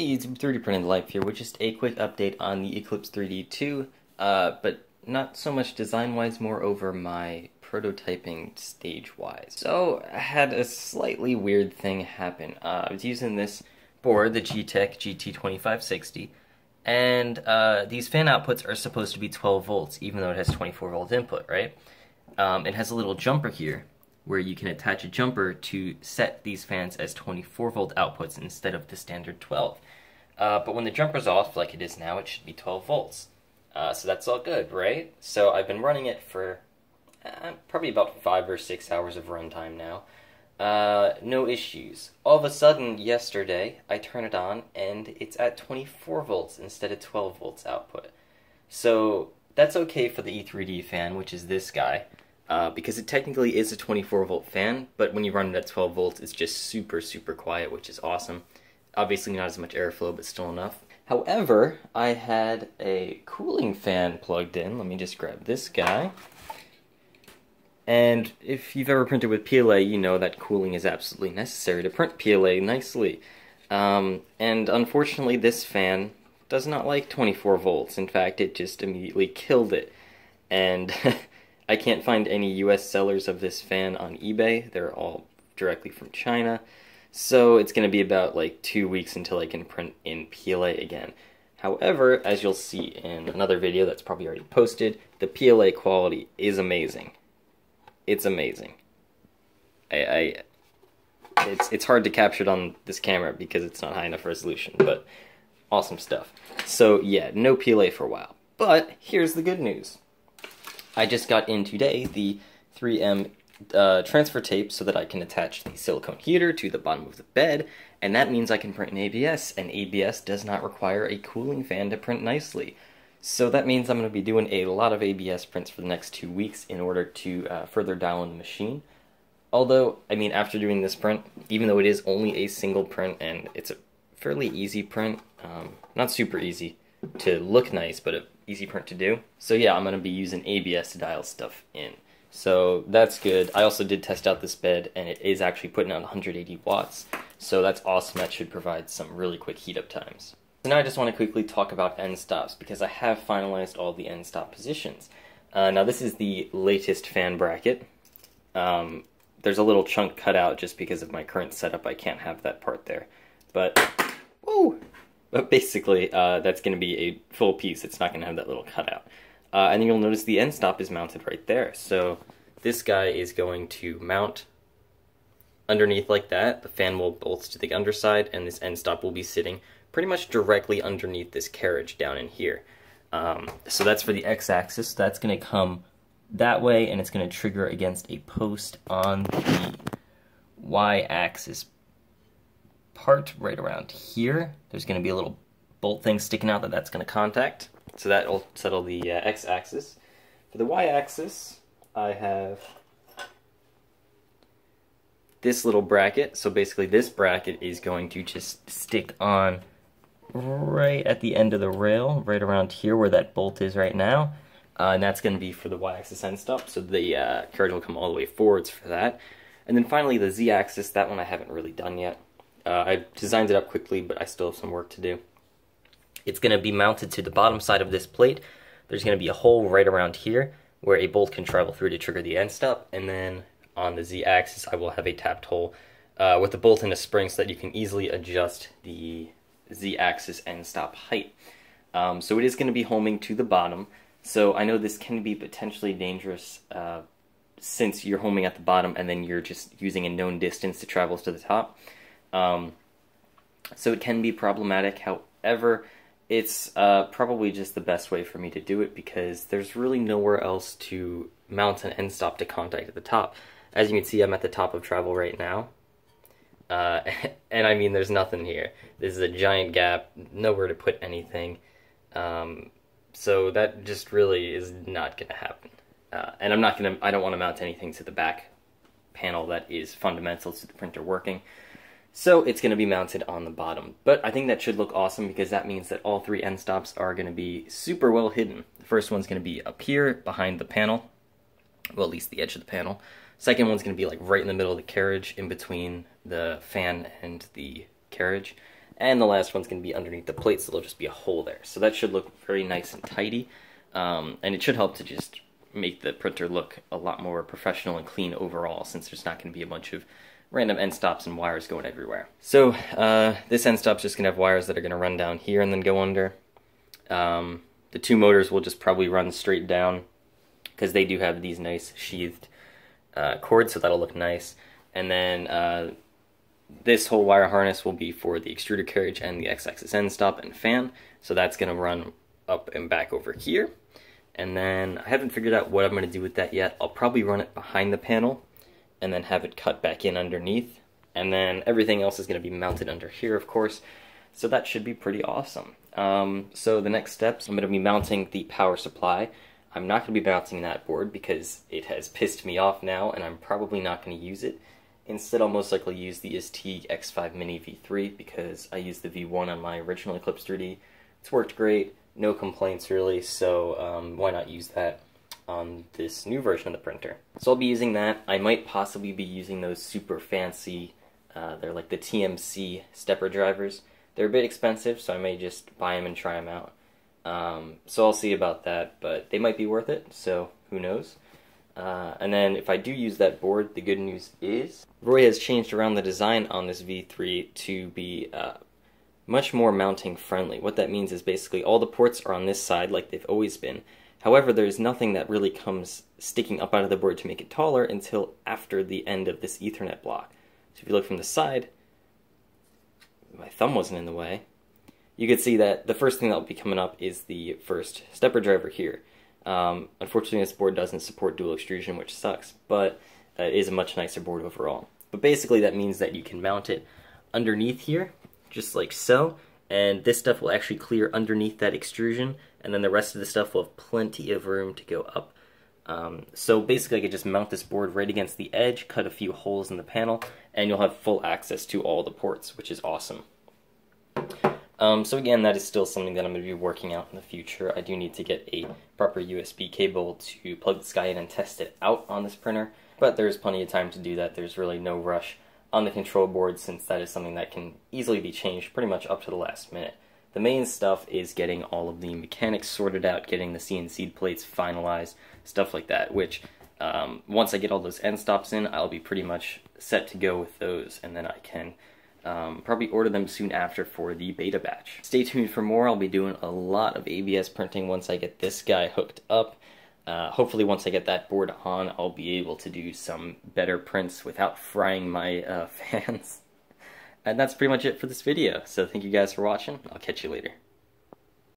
Hey YouTube, 3D Printing Life here with just a quick update on the Eclips3D 2, but not so much design-wise, more over my prototyping stage-wise. So, I had a slightly weird thing happen. I was using this board, the Geeetech GT2560, and these fan outputs are supposed to be 12 volts, even though it has 24 volt input, right? It has a little jumper here, where you can attach a jumper to set these fans as 24 volt outputs instead of the standard 12. But when the jumper's off, like it is now, it should be 12 volts. So that's all good, right? So I've been running it for probably about 5 or 6 hours of runtime now. No issues. All of a sudden, yesterday, I turn it on and it's at 24 volts instead of 12 volts output. So that's okay for the E3D fan, which is this guy. Because it technically is a 24 volt fan, but when you run it at 12 volts, it's just super, super quiet, which is awesome. Obviously not as much airflow, but still enough. However, I had a cooling fan plugged in. Let me just grab this guy. And if you've ever printed with PLA, you know that cooling is absolutely necessary to print PLA nicely. And unfortunately, this fan does not like 24 volts. In fact, it just immediately killed it. And I can't find any US sellers of this fan on eBay. They're all directly from China. So it's going to be about like 2 weeks until I can print in PLA again. However, as you'll see in another video that's probably already posted, the PLA quality is amazing. It's amazing. It's hard to capture it on this camera because it's not high enough resolution, but awesome stuff. So yeah, no PLA for a while. But here's the good news. I just got in today the 3M transfer tape so that I can attach the silicone heater to the bottom of the bed, and that means I can print in ABS, and ABS does not require a cooling fan to print nicely. So that means I'm going to be doing a lot of ABS prints for the next 2 weeks in order to further dial in the machine. Although, I mean, after doing this print, even though it is only a single print and it's a fairly easy print, not super easy to look nice, but easy print to do. So yeah, I'm going to be using ABS to dial stuff in. So that's good. I also did test out this bed, and it is actually putting out 180 watts. So that's awesome. That should provide some really quick heat up times. So now I just want to quickly talk about end stops, because I have finalized all the end stop positions. Now this is the latest fan bracket. There's a little chunk cut out just because of my current setup. I can't have that part there. But basically, that's going to be a full piece. It's not going to have that little cutout. And then you'll notice the end stop is mounted right there. So this guy is going to mount underneath like that. The fan will bolt to the underside, and this end stop will be sitting pretty much directly underneath this carriage down in here. So that's for the x-axis. That's going to come that way, and it's going to trigger against a post on the y-axis part right around here. There's going to be a little bolt thing sticking out that's going to contact. So that'll settle the x-axis. For the y-axis, I have this little bracket. So basically this bracket is going to just stick on right at the end of the rail, right around here where that bolt is right now. And that's going to be for the y-axis end stop. So the carriage will come all the way forwards for that. And then finally the z-axis, that one I haven't really done yet. I designed it up quickly, but I still have some work to do. It's going to be mounted to the bottom side of this plate. There's going to be a hole right around here where a bolt can travel through to trigger the end stop, and then on the z-axis I will have a tapped hole with a bolt and a spring so that you can easily adjust the z-axis end stop height. So it is going to be homing to the bottom, so I know this can be potentially dangerous since you're homing at the bottom and then you're just using a known distance to travel to the top. So it can be problematic. However, it's probably just the best way for me to do it because there's really nowhere else to mount an end stop to contact at the top. As you can see, I'm at the top of travel right now. And I mean, there's nothing here. This is a giant gap, nowhere to put anything. So that just really is not going to happen. And I don't want to mount anything to the back panel that is fundamental to the printer working. So it's going to be mounted on the bottom, but I think that should look awesome because that means that all three end stops are going to be super well hidden. The first one's going to be up here behind the panel, well at least the edge of the panel. Second one's going to be like right in the middle of the carriage in between the fan and the carriage. and the last one's going to be underneath the plate, so there'll just be a hole there. So that should look very nice and tidy, and it should help to just make the printer look a lot more professional and clean overall, since there's not going to be a bunch of random end stops and wires going everywhere. So this end stop's just going to have wires that are going to run down here and then go under. The two motors will just probably run straight down, because they do have these nice sheathed cords, so that'll look nice. And then this whole wire harness will be for the extruder carriage and the x-axis end stop and fan, so that's going to run up and back over here. And then I haven't figured out what I'm going to do with that yet. I'll probably run it behind the panel and then have it cut back in underneath, and then everything else is going to be mounted under here, of course, so that should be pretty awesome. So the next steps, I'm going to be mounting the power supply. I'm not going to be mounting that board because it has pissed me off now, and I'm probably not going to use it. Instead, I'll most likely use the STX5 Mini V3 because I used the V1 on my original Eclips3D. It's worked great, no complaints really, so why not use that on this new version of the printer? So I'll be using that. I might possibly be using those super fancy, they're like the TMC stepper drivers. They're a bit expensive, so I may just buy them and try them out. So I'll see about that, but they might be worth it, so who knows. And then if I do use that board, the good news is Roy has changed around the design on this V3 to be much more mounting friendly. What that means is basically all the ports are on this side like they've always been. However, there's nothing that really comes sticking up out of the board to make it taller until after the end of this Ethernet block. So if you look from the side, my thumb wasn't in the way, you could see that the first thing that will be coming up is the first stepper driver here. Unfortunately, this board doesn't support dual extrusion, which sucks, but it is a much nicer board overall. But basically that means that you can mount it underneath here, just like so, and this stuff will actually clear underneath that extrusion, and then the rest of the stuff will have plenty of room to go up. So basically I could just mount this board right against the edge, cut a few holes in the panel, and you'll have full access to all the ports, which is awesome. So again, that is still something that I'm going to be working out in the future. I do need to get a proper USB cable to plug this guy in and test it out on this printer, but there's plenty of time to do that. There's really no rush on the control board, since that is something that can easily be changed pretty much up to the last minute. The main stuff is getting all of the mechanics sorted out, getting the CNC plates finalized, stuff like that, which once I get all those end stops in, I'll be pretty much set to go with those, and then I can probably order them soon after for the beta batch. Stay tuned for more. I'll be doing a lot of ABS printing once I get this guy hooked up. Hopefully once I get that board on, I'll be able to do some better prints without frying my fans. And that's pretty much it for this video, so thank you guys for watching. I'll catch you later.